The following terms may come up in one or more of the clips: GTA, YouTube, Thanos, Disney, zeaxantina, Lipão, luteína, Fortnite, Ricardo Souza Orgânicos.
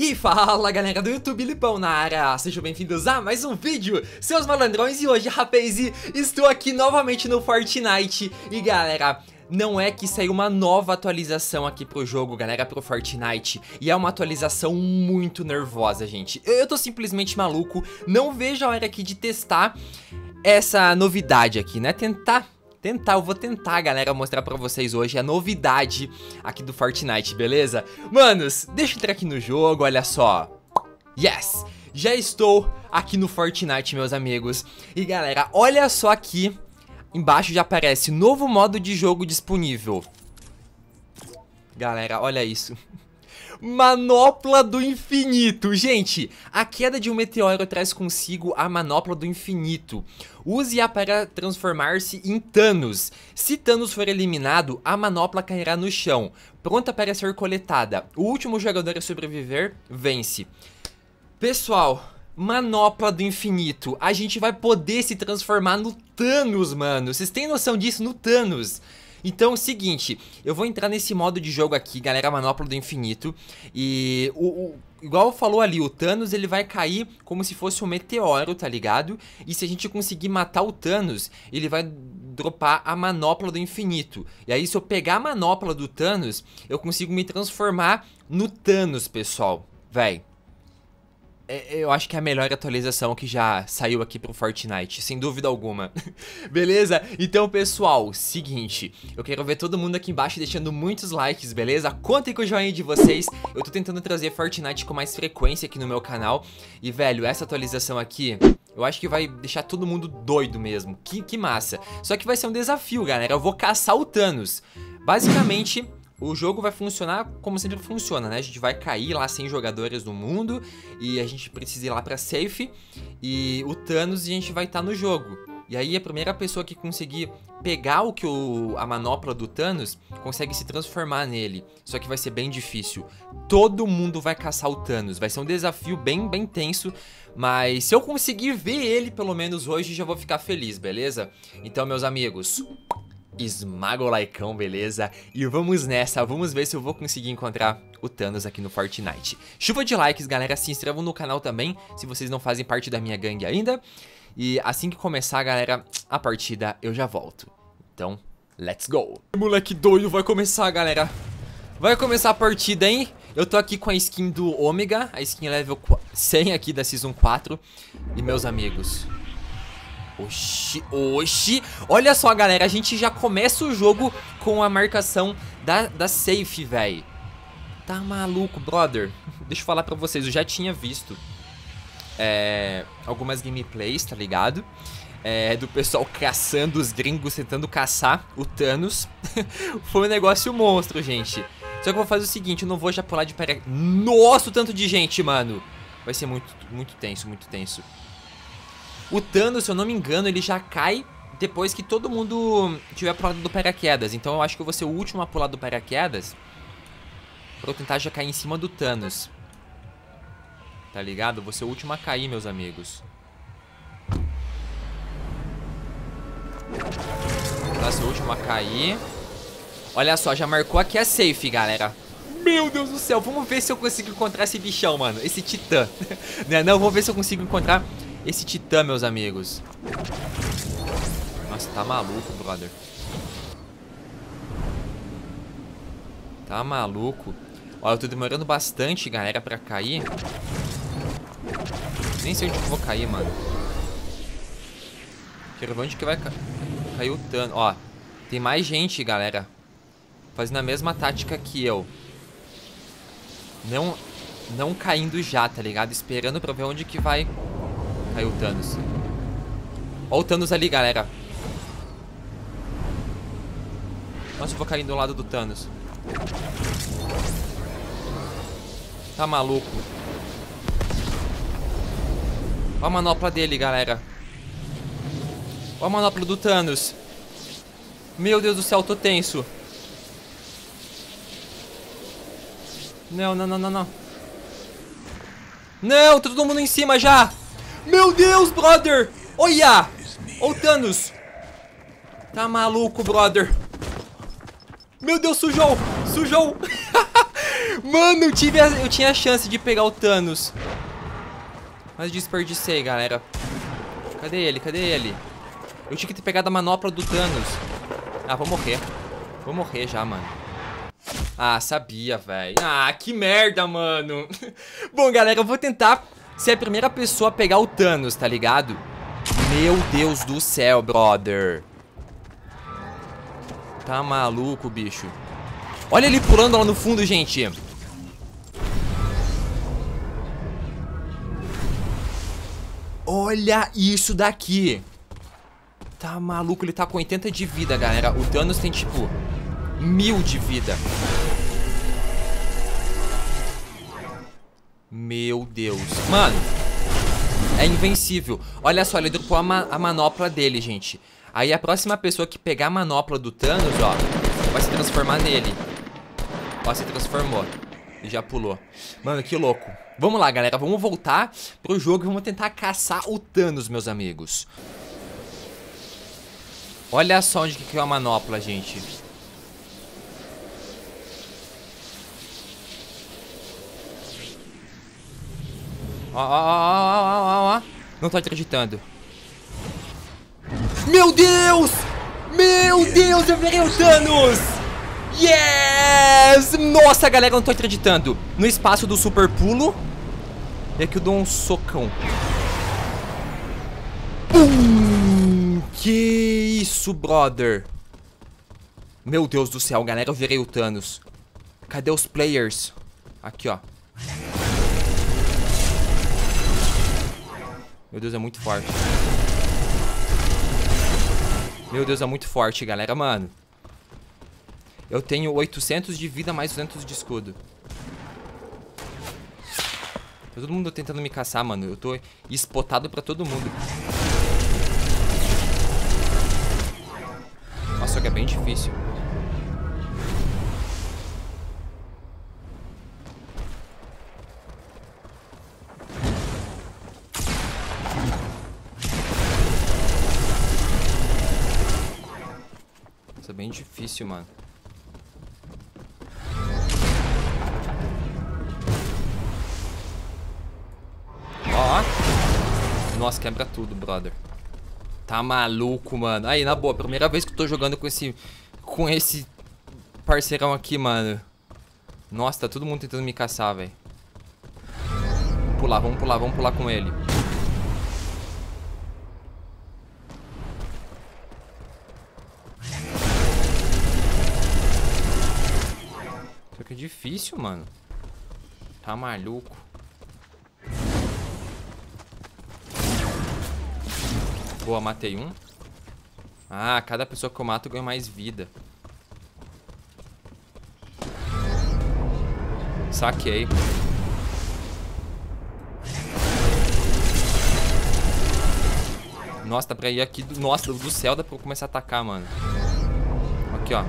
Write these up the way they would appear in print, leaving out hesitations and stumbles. E fala galera do YouTube, Lipão na área, sejam bem-vindos a mais um vídeo, seus malandrões. E hoje, rapaz, estou aqui novamente no Fortnite. E galera, não é que saiu uma nova atualização aqui pro jogo, galera, pro Fortnite. E é uma atualização muito nervosa, gente. Eu tô simplesmente maluco, não vejo a hora aqui de testar essa novidade aqui, né? Eu vou tentar, galera, mostrar pra vocês hoje a novidade aqui do Fortnite, beleza? Manos, deixa eu entrar aqui no jogo, olha só. Yes! Já estou aqui no Fortnite, meus amigos. E galera, olha só aqui. Embaixo já aparece novo modo de jogo disponível. Galera, olha isso. Manopla do infinito. Gente, a queda de um meteoro traz consigo a manopla do infinito. Use-a para transformar-se em Thanos. Se Thanos for eliminado, a manopla cairá no chão, pronta para ser coletada. O último jogador a sobreviver vence. Pessoal, manopla do infinito. A gente vai poder se transformar no Thanos, mano. Vocês têm noção disso? No Thanos. Então é o seguinte, eu vou entrar nesse modo de jogo aqui, galera, manopla do infinito. E igual falou ali, o Thanos ele vai cair como se fosse um meteoro, tá ligado? E se a gente conseguir matar o Thanos, ele vai dropar a manopla do infinito. E aí se eu pegar a manopla do Thanos, eu consigo me transformar no Thanos, pessoal. Véi, eu acho que é a melhor atualização que já saiu aqui pro Fortnite, sem dúvida alguma. Beleza? Então, pessoal, seguinte, eu quero ver todo mundo aqui embaixo deixando muitos likes, beleza? Contem com o joinha de vocês. Eu tô tentando trazer Fortnite com mais frequência aqui no meu canal. E, velho, essa atualização aqui, eu acho que vai deixar todo mundo doido mesmo. Que massa. Só que vai ser um desafio, galera. Eu vou caçar o Thanos. Basicamente, o jogo vai funcionar como sempre funciona, né? A gente vai cair lá 100 jogadores no mundo e a gente precisa ir lá pra safe e o Thanos a gente vai estar no jogo. E aí a primeira pessoa que conseguir pegar a manopla do Thanos consegue se transformar nele. Só que vai ser bem difícil. Todo mundo vai caçar o Thanos. Vai ser um desafio bem tenso. Mas se eu conseguir ver ele pelo menos hoje, já vou ficar feliz, beleza? Então, meus amigos, esmaga o likeão, beleza? E vamos nessa, vamos ver se eu vou conseguir encontrar o Thanos aqui no Fortnite. Chuva de likes, galera, se inscrevam no canal também, se vocês não fazem parte da minha gangue ainda. E assim que começar, galera, a partida eu já volto. Então, let's go! Moleque doido, vai começar, galera. Vai começar a partida, hein? Eu tô aqui com a skin do Ômega, a skin level 100 aqui da Season 4. E meus amigos, oxi, oxi. Olha só, galera, a gente já começa o jogo com a marcação da safe, velho. Tá maluco, brother? Deixa eu falar pra vocês, eu já tinha visto algumas gameplays, tá ligado? Do pessoal caçando os gringos, tentando caçar o Thanos. Foi um negócio monstro, gente. Só que eu vou fazer o seguinte, eu não vou já pular de paraquedas. Nossa, o tanto de gente, mano. Vai ser muito tenso, muito tenso. O Thanos, se eu não me engano, ele já cai depois que todo mundo tiver pulado do paraquedas. Então eu acho que eu vou ser o último a pular do paraquedas pra eu tentar já cair em cima do Thanos. Tá ligado? Eu vou ser o último a cair, meus amigos. Vou ser o último a cair. Olha só, já marcou aqui a safe, galera. Meu Deus do céu, vamos ver se eu consigo encontrar esse bichão, mano. Esse titã. Né, não? Vamos ver se eu consigo encontrar esse titã, meus amigos. Nossa, tá maluco, brother. Tá maluco. Ó, eu tô demorando bastante, galera, pra cair. Nem sei onde que eu vou cair, mano. Quero ver onde que vai cair o Thanos. Ó, tem mais gente, galera, fazendo a mesma tática que eu. Não caindo já, tá ligado? Esperando pra ver onde que vai caiu o Thanos. Ó o Thanos ali, galera. Nossa, eu vou cair do lado do Thanos. Tá maluco. Ó a manopla dele, galera. Ó a manopla do Thanos. Meu Deus do céu, tô tenso. Não. Não, tá todo mundo em cima já. Meu Deus, brother! Olha! Ô, Thanos! Tá maluco, brother! Meu Deus, sujou! Sujou! Mano, eu tinha a chance de pegar o Thanos, mas desperdicei, galera. Cadê ele? Cadê ele? Eu tinha que ter pegado a manopla do Thanos. Ah, vou morrer. Vou morrer já, mano. Ah, sabia, velho. Ah, que merda, mano. Bom, galera, eu vou tentar ser a primeira pessoa a pegar o Thanos, tá ligado? Meu Deus do céu, brother. Tá maluco, bicho. Olha ele pulando lá no fundo, gente. Olha isso daqui. Tá maluco, ele tá com 80 de vida, galera. O Thanos tem, tipo, 1000 de vida. Meu Deus. Mano, é invencível. Olha só, ele dropou a manopla dele, gente. Aí a próxima pessoa que pegar a manopla do Thanos, ó, vai se transformar nele. Ó, se transformou. E já pulou. Mano, que louco. Vamos lá, galera. Vamos voltar pro jogo e vamos tentar caçar o Thanos, meus amigos. Olha só onde que caiu a manopla, gente. Ó, ó, ó, ó, ó, ó. Não tô acreditando. Meu Deus! Meu Deus, eu virei o Thanos! Yes! Nossa, galera, eu não tô acreditando. No espaço do super pulo. E aqui eu dou um socão. Pum! Que isso, brother! Meu Deus do céu, galera, eu virei o Thanos. Cadê os players? Aqui, ó. Meu Deus, é muito forte. Meu Deus, é muito forte, galera, mano. Eu tenho 800 de vida, mais 200 de escudo. Tá todo mundo tentando me caçar, mano. Eu tô espotado pra todo mundo. Nossa, só que é bem difícil. Bem difícil, mano. Ó. Nossa, quebra tudo, brother. Tá maluco, mano. Aí, na boa, primeira vez que eu tô jogando com esse parceirão aqui, mano. Nossa, tá todo mundo tentando me caçar, velho. Pular, vamos pular, vamos pular com ele. Que difícil, mano. Tá maluco. Boa, matei um. Ah, cada pessoa que eu mato ganha mais vida. Saquei. Nossa, dá pra ir aqui. Nossa, do céu dá pra eu começar a atacar, mano. Aqui, ó.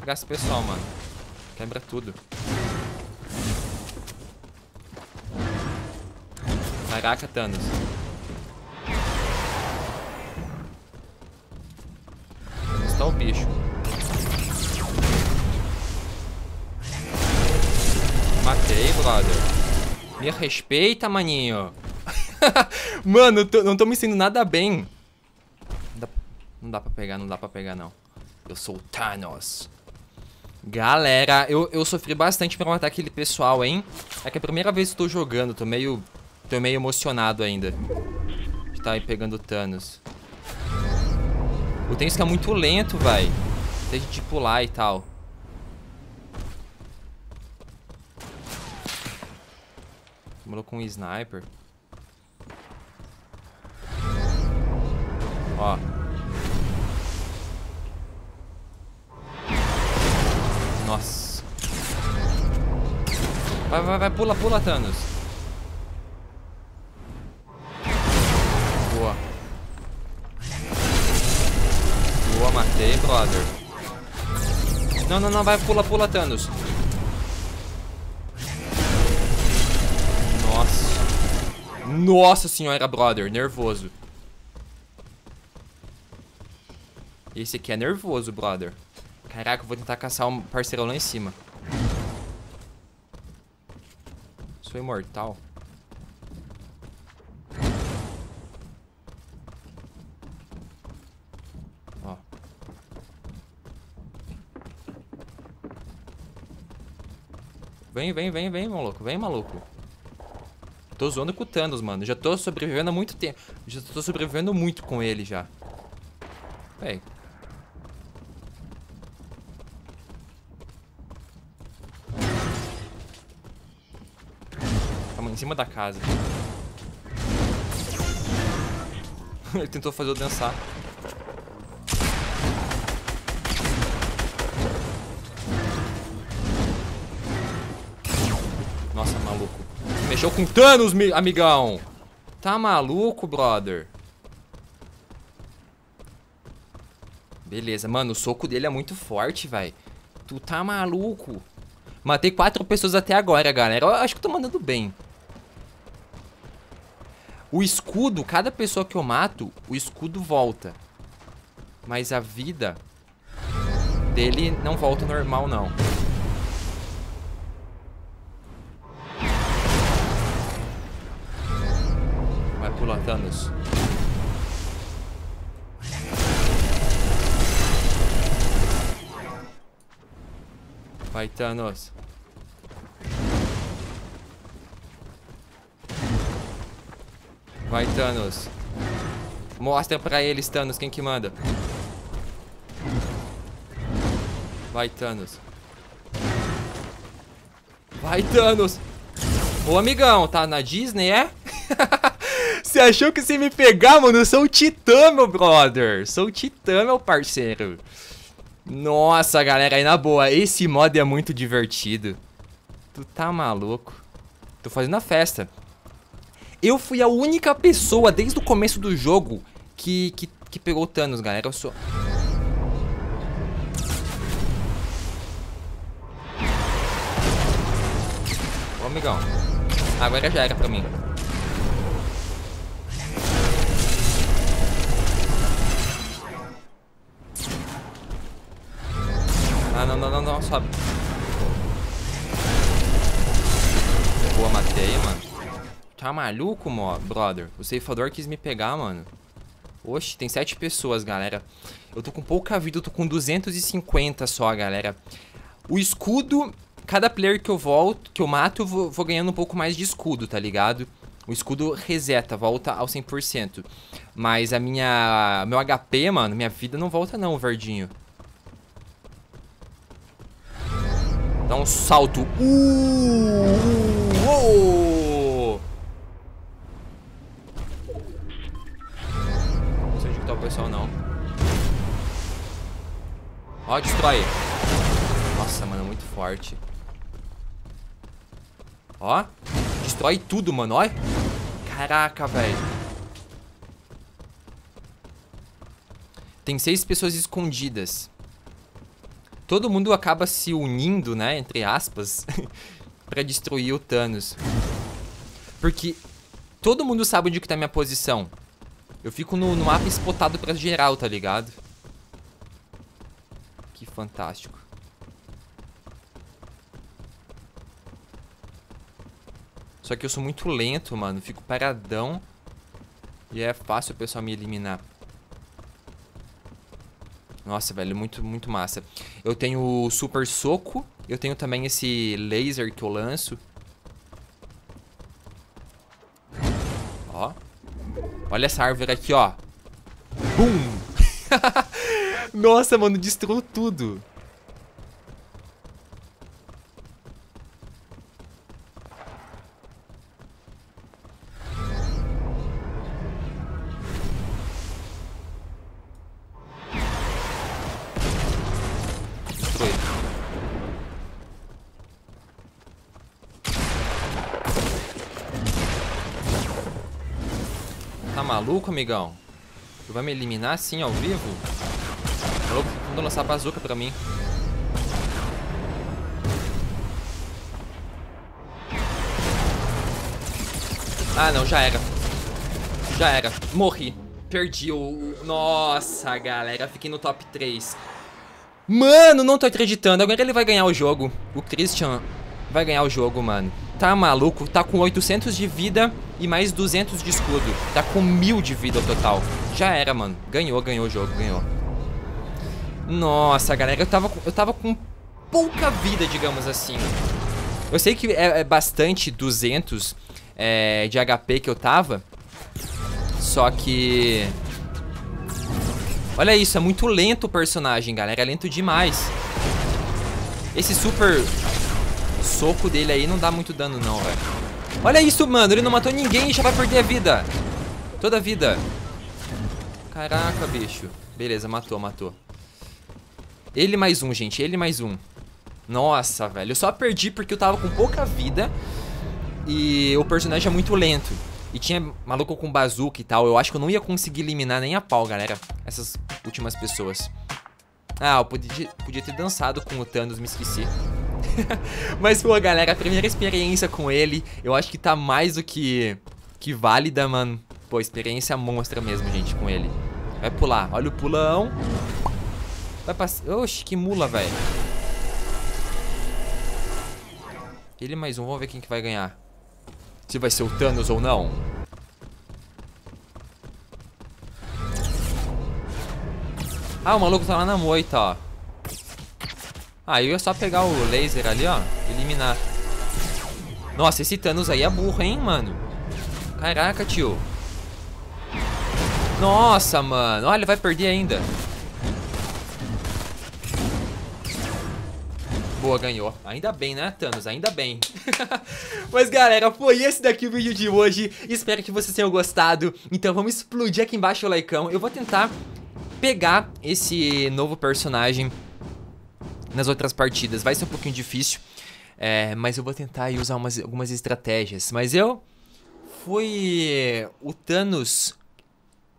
Pegar esse pessoal, mano. Quebra tudo. Caraca, Thanos. Está o bicho. Matei, brother. Me respeita, maninho. Mano, não tô me sentindo nada bem. Não dá pra pegar, não dá pra pegar, não. Eu sou o Thanos. Galera, eu sofri bastante pra matar aquele pessoal, hein? É que é a primeira vez que eu tô jogando, tô meio emocionado ainda. Tá aí pegando o Thanos. O Thanos fica muito lento, véi. Tem gente de pular e tal. Demorou com um sniper. Ó. Nossa. Vai, vai, vai, pula, pula, Thanos. Boa. Boa, matei, brother. Não, não, não, vai, pula, pula, Thanos. Nossa. Nossa senhora, brother. Nervoso. Esse aqui é nervoso, brother. Caraca, eu vou tentar caçar um parceirão lá em cima. Sou imortal. Ó. Vem, vem, vem, vem, maluco. Vem, maluco. Tô zoando com o Thanos, mano. Já tô sobrevivendo há muito tempo. Já tô sobrevivendo muito com ele já. Véi. Em cima da casa. Ele tentou fazer eu dançar. Nossa, maluco. Mexeu com Thanos, amigão. Tá maluco, brother? Beleza, mano. O soco dele é muito forte, velho. Tu tá maluco. Matei 4 pessoas até agora, galera. Eu acho que eu tô mandando bem. O escudo, cada pessoa que eu mato, o escudo volta. Mas a vida dele não volta normal, não. Vai pular, Thanos. Vai, Thanos. Vai, Thanos. Mostra pra eles, Thanos, quem que manda. Vai, Thanos. Vai, Thanos. Ô, amigão, tá na Disney, é? Você achou que você me pegar, mano? Eu sou o Titã, meu brother. Sou o Titã, meu parceiro. Nossa, galera, aí na boa. Esse mod é muito divertido. Tu tá maluco. Tô fazendo a festa. Eu fui a única pessoa, desde o começo do jogo, que pegou o Thanos, galera. Eu sou... Ô, amigão. Agora já era pra mim. Ah, não, não, não, não, sobe. Boa, matei, mano. Tá maluco, brother? O ceifador quis me pegar, mano. Oxe, tem 7 pessoas, galera. Eu tô com pouca vida, eu tô com 250 só, galera. O escudo, cada player que eu volto, que eu mato, eu vou ganhando um pouco mais de escudo, tá ligado? O escudo reseta, volta ao 100%. Mas a meu HP, mano, minha vida não volta não, verdinho. Dá um salto. Uou! Pessoal, não. Ó, destrói. Nossa, mano, é muito forte. Ó, destrói tudo, mano, ó. Caraca, velho. Tem 6 pessoas escondidas. Todo mundo acaba se unindo, né, entre aspas, pra destruir o Thanos. Porque todo mundo sabe onde que tá minha posição. Eu fico no mapa espotado pra geral, tá ligado? Que fantástico. Só que eu sou muito lento, mano. Fico paradão. E é fácil o pessoal me eliminar. Nossa, velho. Muito, muito massa. Eu tenho o super soco. Eu tenho também esse laser que eu lanço. Ó. Olha essa árvore aqui, ó. Bum! Nossa, mano, destruiu tudo. Destruiu. Tá maluco, amigão? Tu vai me eliminar assim, ao vivo? Tá louco? Vou lançar a bazuca pra mim. Ah, não, já era. Já era. Morri. Perdi o... Nossa, galera. Fiquei no top 3. Mano, não tô acreditando. Agora ele vai ganhar o jogo. O Christian vai ganhar o jogo, mano. Tá maluco? Tá com 800 de vida e mais 200 de escudo. Tá com 1000 de vida total. Já era, mano. Ganhou, ganhou o jogo, ganhou. Nossa, galera. Eu tava com pouca vida, digamos assim. Eu sei que é bastante 200 de HP que eu tava. Só que... Olha isso, é muito lento o personagem, galera. É lento demais. Esse super soco dele aí não dá muito dano não, velho. Olha isso, mano. Ele não matou ninguém e já vai perder a vida. Toda a vida. Caraca, bicho. Beleza, matou, matou. Ele mais um, gente. Ele mais um. Nossa, velho. Eu só perdi porque eu tava com pouca vida. E o personagem é muito lento. E tinha maluco com bazuca e tal. Eu acho que eu não ia conseguir eliminar nem a pau, galera. Essas últimas pessoas. Ah, eu podia ter dançado com o Thanos, me esqueci. Mas, pô, galera, a primeira experiência com ele, eu acho que tá mais do que válida, mano. Pô, experiência monstra mesmo, gente, com ele. Vai pular. Olha o pulão. Vai passar. Oxi, que mula, velho. Ele mais um. Vamos ver quem que vai ganhar. Se vai ser o Thanos ou não. Ah, o maluco tá lá na moita, ó. Ah, eu ia só pegar o laser ali, ó. Eliminar. Nossa, esse Thanos aí é burro, hein, mano. Caraca, tio. Nossa, mano. Olha, ele vai perder ainda. Boa, ganhou. Ainda bem, né, Thanos? Ainda bem. Mas, galera, foi esse daqui o vídeo de hoje. Espero que vocês tenham gostado. Então, vamos explodir aqui embaixo o likeão. Eu vou tentar pegar esse novo personagem nas outras partidas. Vai ser um pouquinho difícil, mas eu vou tentar aí usar algumas estratégias. Mas eu fui o Thanos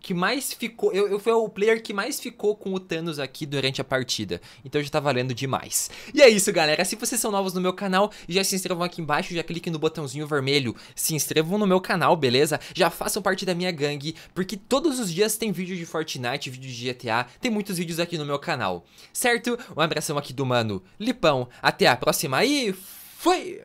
que mais ficou... Eu fui o player que mais ficou com o Thanos aqui durante a partida. Então já tá valendo demais. E é isso, galera. Se vocês são novos no meu canal, já se inscrevam aqui embaixo. Já cliquem no botãozinho vermelho. Se inscrevam no meu canal, beleza? Já façam parte da minha gangue. Porque todos os dias tem vídeo de Fortnite, vídeo de GTA. Tem muitos vídeos aqui no meu canal. Certo? Um abração aqui do mano Lipão. Até a próxima e... Fui!